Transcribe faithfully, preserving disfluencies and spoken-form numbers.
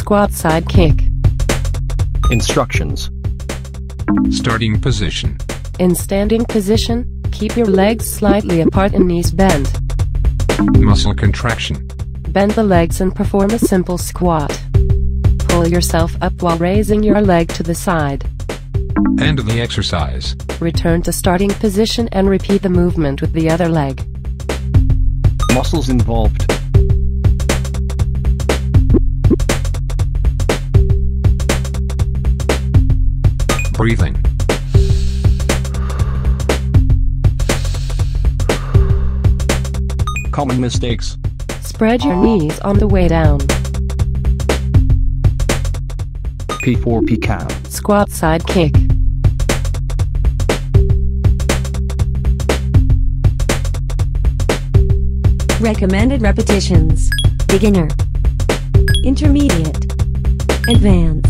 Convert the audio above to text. Squat side kick. Instructions. Starting position. In standing position, keep your legs slightly apart and knees bent. Muscle contraction. Bend the legs and perform a simple squat. Pull yourself up while raising your leg to the side. End of the exercise. Return to starting position and repeat the movement with the other leg. Muscles involved. Breathing. Common mistakes. Spread your knees on the way down. P four P cow. Squat side kick. Recommended repetitions: beginner, intermediate, advanced.